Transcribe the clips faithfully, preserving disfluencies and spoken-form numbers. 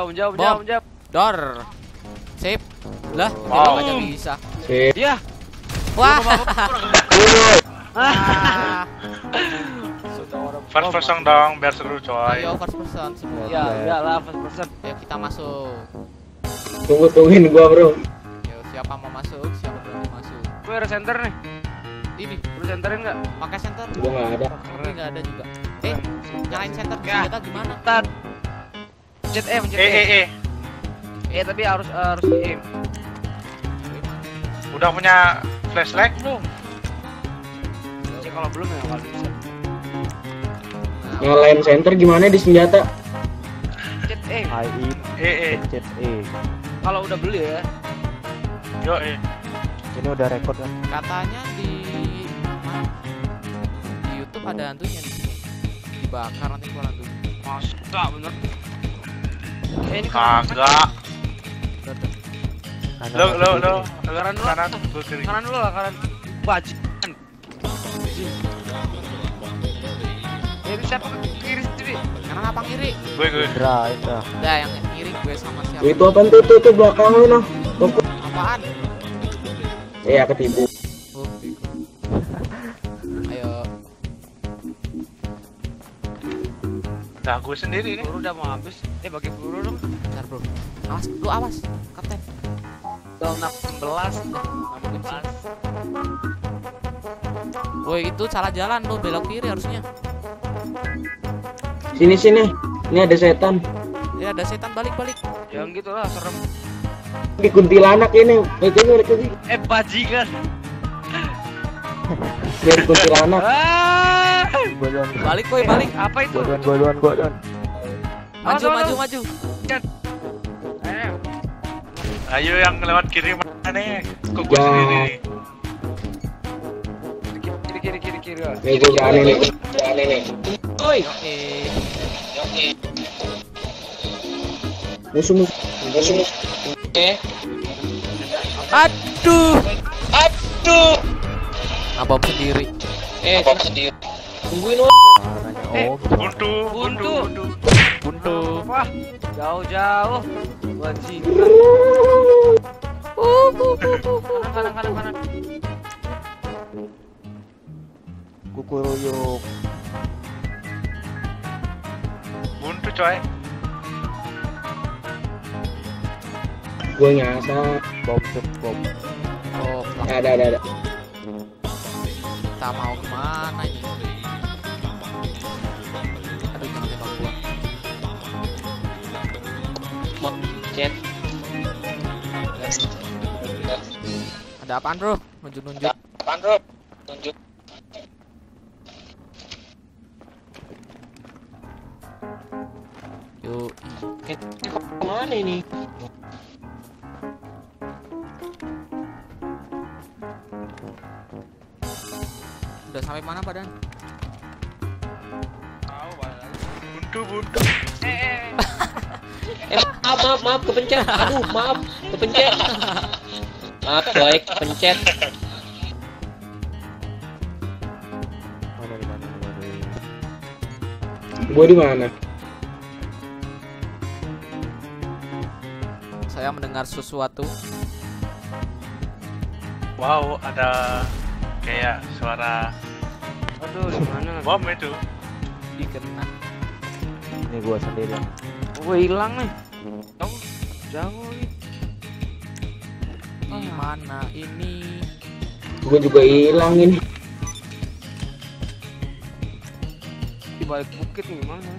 Jauh, jauh, jauh, jauh. Dor. Sip. Lah, wow. Aja bisa. Sip. Ya. Wah. First person dong, biar seru coy. Ayo first person semua. Ya, iyalah first person. Ayo kita masuk. Tunggu-tungguin gua, bro. Yo, siapa mau masuk? Siapa belum masuk? Gue ada center nih. Ini, perlu centerin enggak? Pakai center. Gua enggak ada. Enggak ada juga. Eh, nyalain center kita gimana? Tar. Jet E, jet E. Eh, eh, eh. Eh, tapi harus harus aim. Udah punya flashlight belum? Cek kalau belum ya kali bisa. Nyalain center gimana di senjata? Jet E. E, E. Jet E. Kalau udah beli ya. Yo, eh. Ini udah record kan? Katanya di di YouTube ada hantunya nih. Dibakar nanti keluar hantu. Mas, enggak bener. Eh, ini kagak. Lo lo lo kanan dulu, kanan dulu, kanan dulu lah, kanan bajikan. Eh, siapa kiri sendiri? Kanan apa kiri? Gue gue. Nah, itu. Udah yang kiri gue sama siapa? Itu apaan tuh tuh tuh belakang lu noh. Apaan? Iya, ketipu. Ayo. Nah, gue sendiri ini. Peluru udah mau habis. Eh, bagi peluru dong. Bentar, bro. Awas, lu awas, kapten. enam belas enam belas. Woi, itu salah jalan lo, belok kiri harusnya. Sini sini. Ini ada setan. Ya, ada setan, balik-balik. Jangan gitu lah, serem. Di kuntilanak ini. Eh, ini, ini. Eh, bajikan. Dari kuntilanak. Balik woi, balik. Apa itu? Bodohan, bodohan, maju, maju, maju. Ayo yang lewat kiri mana nih? Kok gue sendiri nih? Kiri kiri kiri kiri kiri. Nih gue jalan ini. Jalan ini. Oi. Oke. Musuh musuh. Musuh musuh. Oke. Aduh. Aduh. Apa sendiri? Eh, apa sendiri? Tungguin lo. Eh, buntu. Buntu. Buntu. Wah, jauh jauh. Wajib. Uh, uh, kanan, kanan, kanan. Kukuruyuk. Buntu coy. Gue nyasar. Bom, bom. Oh, ada, ada, ada. Kita mau kemana ini? Aduh, jangan tembak gua. Mau chat. Ada apaan bro? Nunjuk-nunjuk. Ada apaan bro? Nunjuk. Yuk. Ini kemana ini? Udah sampai mana badan? Tahu badan. Buntu-buntu. Eh. Eh, maaf, maaf, maaf, kepencet. Aduh, maaf, kepencet. Maaf, baik, kepencet. Mana di mana? Gua di mana? Saya mendengar sesuatu. Wow, ada kayak suara. Aduh, di mana? Bom itu. Dikena. Ini gua sendiri. Gue hilang nih. Tahu? Jauh nih. Di mana ini? Gue juga hilang ini. Di balik bukit nih mana?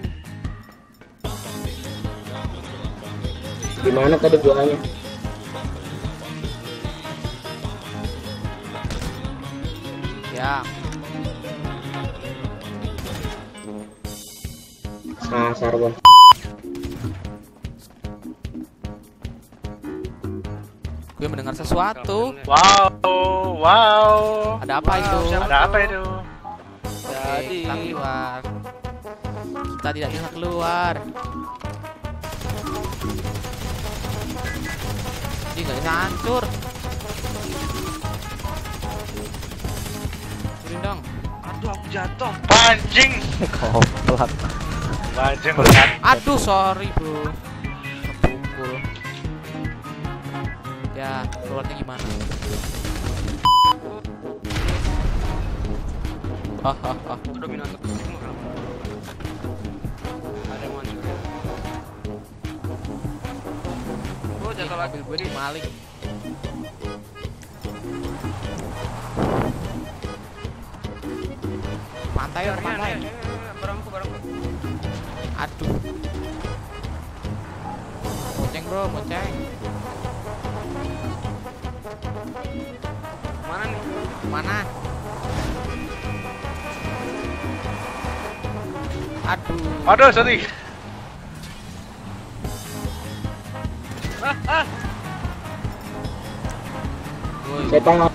Di mana tadi jualannya? Ya. Sasar bang. Gue mendengar sesuatu. Wow, wow. Ada apa wow, itu? Ada apa itu? Jadi kita keluar. Kita tidak bisa keluar. Ini nggak bisa hancur. Turun dong. Aduh, aku jatuh. Anjing. Koplak. Anjing. Aduh, sorry bro. ya keluarnya gimana. Ah ah ah. Dominator semua kan. Ada yang maju. Oh, jatuh lagi beri maling. Pantai orang pantai. Barangku barangku. Aduh. Moceng bro, moceng. Mana nih? Mana? Aduh. Aduh, sorry. Ah, ah. Woi. Setong. Aduh.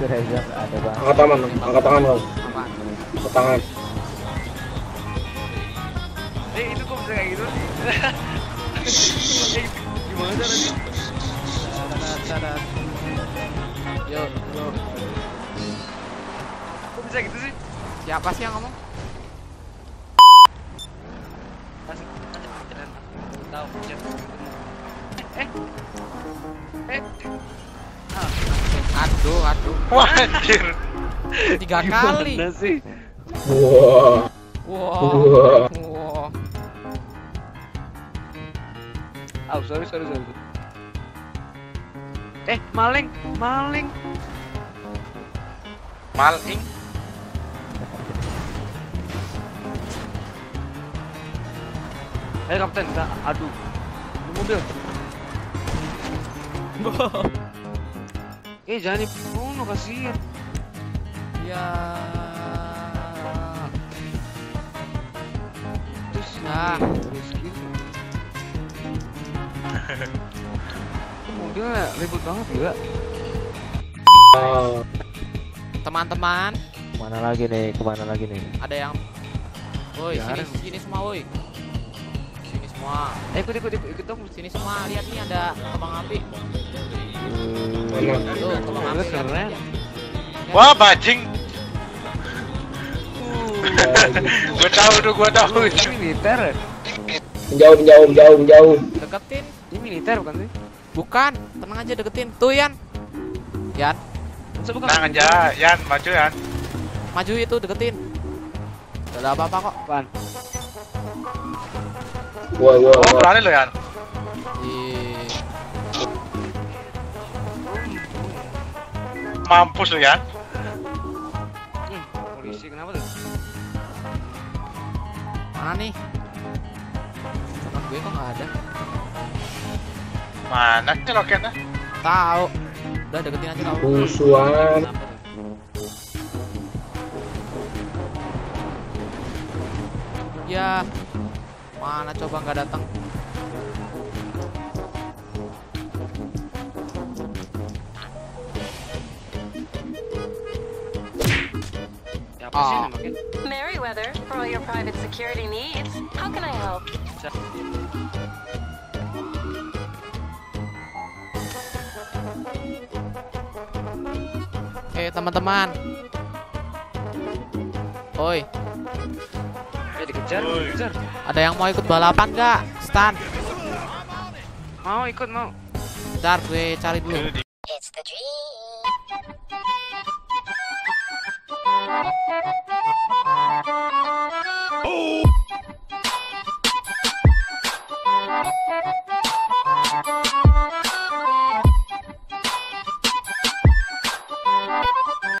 Serasa ada bang. Angkat tangan, angkat tangan bang. Angkat tangan. Eh, itu kok bisa kayak gitu? Gimana caranya? Tadat, yo, yo. Bisa gitu sih. Siapa sih yang ngomong? Eh, eh, aduh, aduh. Anjir. Tiga kali. Gimana sih? Wow. Wow. Wow. Oh, sorry, sorry, sorry. Eh, maling, maling. Maling. Eh kapten, kita adu mobil. Eh jangan dibunuh, kasihan. Ya. Terus nah, terus gitu. Mobilnya ribut banget juga. Oh. Teman-teman, kemana lagi nih? Kemana lagi nih? Ada yang, woi sini, sini semua, woi. Wah, eh, ikut ikut ikut ikut dong sini semua, lihat nih ada kembang api. Tuh, kembang api keren. Wah, bajing. Gua tahu tuh, gua tahu. Ini militer. Jauh jauh jauh jauh. Deketin. Ini militer bukan sih? Bukan, tenang aja deketin. Tuh Yan. Yan. Tenang aja, Yan, maju Yan. Maju itu deketin. Gak ada apa-apa kok, Pan. Wah, wah, wah. Berani lo Yan. Mampus lo Yan. Polisi kenapa tuh? Mana nih? Teman gue kok nggak ada? Mana sih roketnya? Tahu. Udah deketin aja kamu. Musuhan. Ya. Mana coba nggak datang? Siapa sih namanya? Meriwether, for all your private security needs, how can I help? Eh teman-teman, oi. Dikejar, dikejar. Ada yang mau ikut balapan nggak? Stan. Mau ikut mau. Bentar gue cari dulu. It's the dream.